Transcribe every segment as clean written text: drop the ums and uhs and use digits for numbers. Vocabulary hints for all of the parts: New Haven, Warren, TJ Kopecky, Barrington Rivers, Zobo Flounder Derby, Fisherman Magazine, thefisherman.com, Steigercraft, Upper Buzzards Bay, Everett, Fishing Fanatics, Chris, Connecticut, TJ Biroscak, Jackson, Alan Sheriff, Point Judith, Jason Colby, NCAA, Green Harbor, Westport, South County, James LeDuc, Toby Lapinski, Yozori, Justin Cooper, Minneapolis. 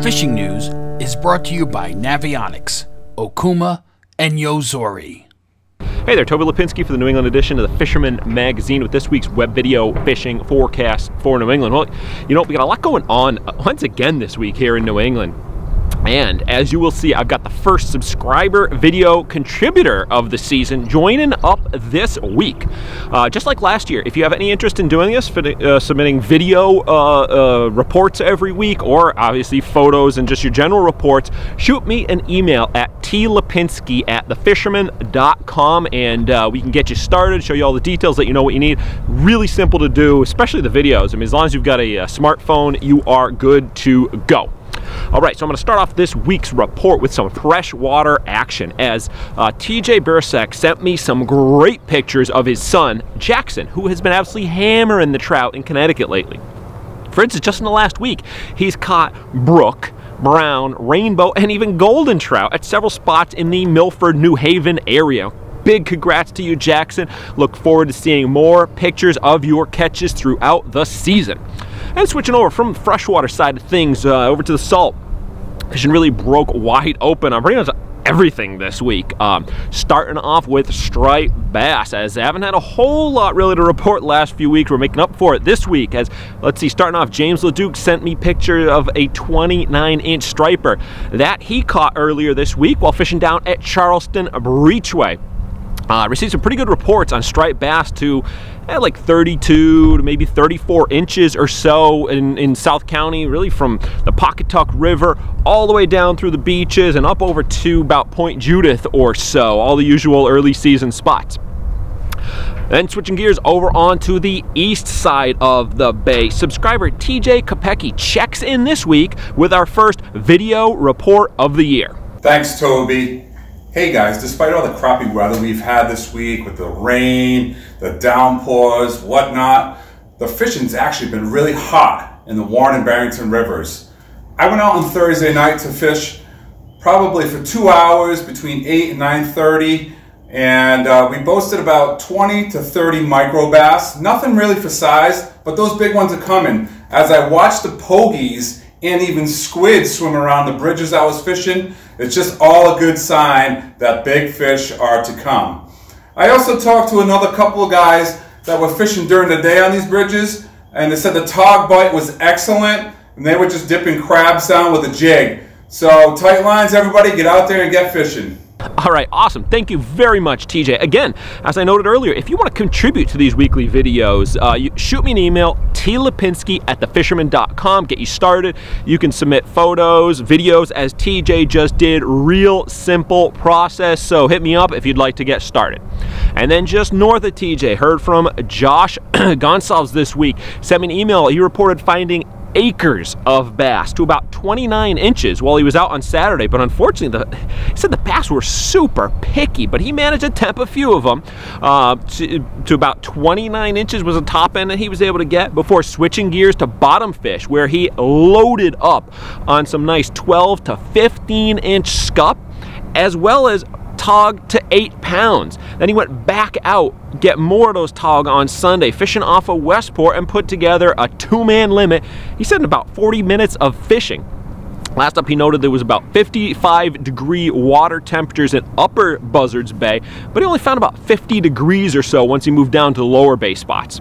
The fishing news is brought to you by Navionics, Okuma, and Yozori. Hey there, Toby Lapinski for the New England edition of the Fisherman Magazine with this week's web video fishing forecast for New England. Well, you know, we got a lot going on once again this week here in New England. And as you will see, I've got the first subscriber video contributor of the season joining up this week. Just like last year, if you have any interest in doing this, submitting video reports every week, or obviously photos and just your general reports, shoot me an email at tlapinski@thefisherman.com, and we can get you started, show you all the details, let you know what you need. Really simple to do, especially the videos. I mean, as long as you've got a smartphone, you are good to go. All right, so I'm going to start off this week's report with some freshwater action, as TJ Biroscak sent me some great pictures of his son, Jackson, who has been absolutely hammering the trout in Connecticut lately. For instance, just in the last week, he's caught brook, brown, rainbow, and even golden trout at several spots in the Milford, New Haven area. Big congrats to you, Jackson. Look forward to seeing more pictures of your catches throughout the season. And switching over from the freshwater side of things, over to the salt. Fishing really broke wide open on pretty much everything this week. Starting off with striped bass, as I haven't had a whole lot really to report last few weeks. We're making up for it this week, as, let's see, starting off, James LeDuc sent me pictures of a 29-inch striper that he caught earlier this week while fishing down at Charlestown Breachway. Received some pretty good reports on striped bass to like 32 to maybe 34 inches or so in South County, really from the Pawcatuck River all the way down through the beaches and up over to about Point Judith or so, all the usual early season spots. Then switching gears over onto the east side of the bay, subscriber TJ Kopecky checks in this week with our first video report of the year. Thanks, Toby. Hey guys, despite all the crappy weather we've had this week with the rain, the downpours, whatnot, the fishing's actually been really hot in the Warren and Barrington Rivers. I went out on Thursday night to fish probably for 2 hours between 8 and 9:30, and we boasted about 20 to 30 micro bass. Nothing really for size, but those big ones are coming. As I watched the pogies and even squid swim around the bridges I was fishing, it's just all a good sign that big fish are to come. I also talked to another couple of guys that were fishing during the day on these bridges, and they said the tog bite was excellent, and they were just dipping crabs down with a jig. So tight lines, everybody, get out there and get fishing. All right, awesome. Thank you very much, TJ. Again, as I noted earlier, if you want to contribute to these weekly videos, you shoot me an email, tlapinski@thefisherman.com. Get you started. You can submit photos, videos, as TJ just did. Real simple process, so hit me up if you'd like to get started. And then just north of TJ, heard from Josh Gonsalves this week. Sent me an email. He reported finding acres of bass to about 29 inches while he was out on Saturday, but unfortunately he said the bass were super picky, but he managed to temp a few of them to about 29 inches was the top end that he was able to get before switching gears to bottom fish, where he loaded up on some nice 12 to 15 inch scup, as well as tog to 8 pounds. Then he went back out, get more of those tog on Sunday, fishing off of Westport, and put together a 2-man limit. He said in about 40 minutes of fishing. Last up, he noted there was about 55-degree water temperatures in Upper Buzzards Bay, but he only found about 50 degrees or so once he moved down to the lower bay spots.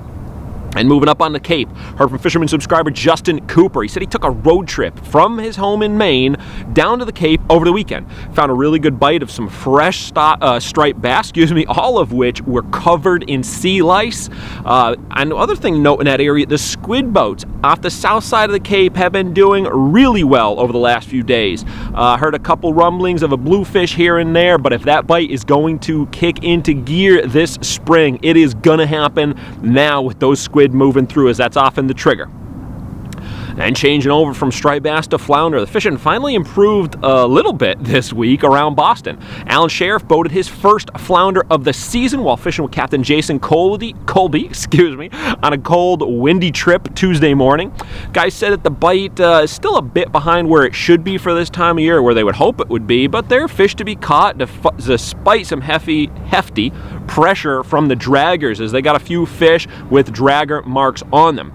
And moving up on the Cape, heard from fisherman subscriber Justin Cooper. He said he took a road trip from his home in Maine down to the Cape over the weekend. Found a really good bite of some fresh striped bass, all of which were covered in sea lice. And other thing to note in that area, the squid boats off the south side of the Cape have been doing really well over the last few days. Heard a couple rumblings of a bluefish here and there, but if that bite is going to kick into gear this spring, it is gonna happen now with those squid moving through, as that's often the trigger. And changing over from striped bass to flounder, the fishing finally improved a little bit this week around Boston. Alan Sheriff boated his first flounder of the season while fishing with Captain Jason Colby, on a cold, windy trip Tuesday morning. Guys said that the bite is still a bit behind where it should be for this time of year, where they would hope it would be, but they're fish to be caught despite some hefty pressure from the draggers, as they got a few fish with dragger marks on them.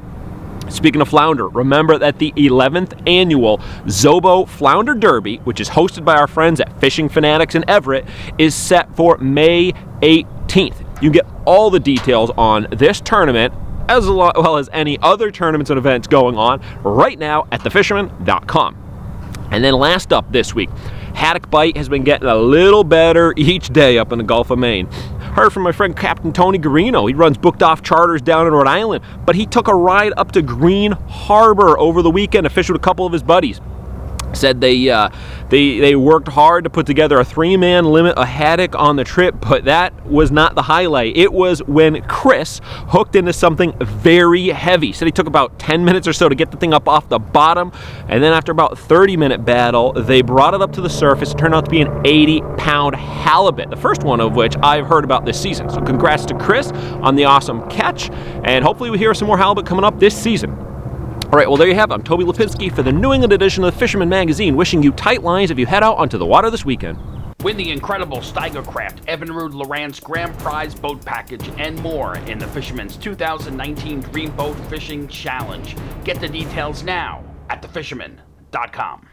Speaking of flounder, remember that the 11th annual Zobo Flounder Derby, which is hosted by our friends at Fishing Fanatics in Everett, is set for May 18th. You get all the details on this tournament, as well as any other tournaments and events going on right now at thefisherman.com. And then last up this week, haddock bite has been getting a little better each day up in the Gulf of Maine. Heard from my friend Captain Tony Guarino. He runs booked off charters down in Rhode Island, but he took a ride up to Green Harbor over the weekend to fish with a couple of his buddies. Said they worked hard to put together a three-man limit of haddock on the trip, but that was not the highlight. It was when Chris hooked into something very heavy. Said he took about 10 minutes or so to get the thing up off the bottom, and then after about 30-minute battle, they brought it up to the surface. It turned out to be an 80-pound halibut, the first one of which I've heard about this season. So congrats to Chris on the awesome catch, and hopefully we hear some more halibut coming up this season. All right, well, there you have it. I'm Toby Lapinski for the New England edition of the Fisherman Magazine, wishing you tight lines if you head out onto the water this weekend. Win the incredible Steigercraft Evinrude Lowrance Grand Prize Boat Package and more in the Fisherman's 2019 Dream Boat Fishing Challenge. Get the details now at thefisherman.com.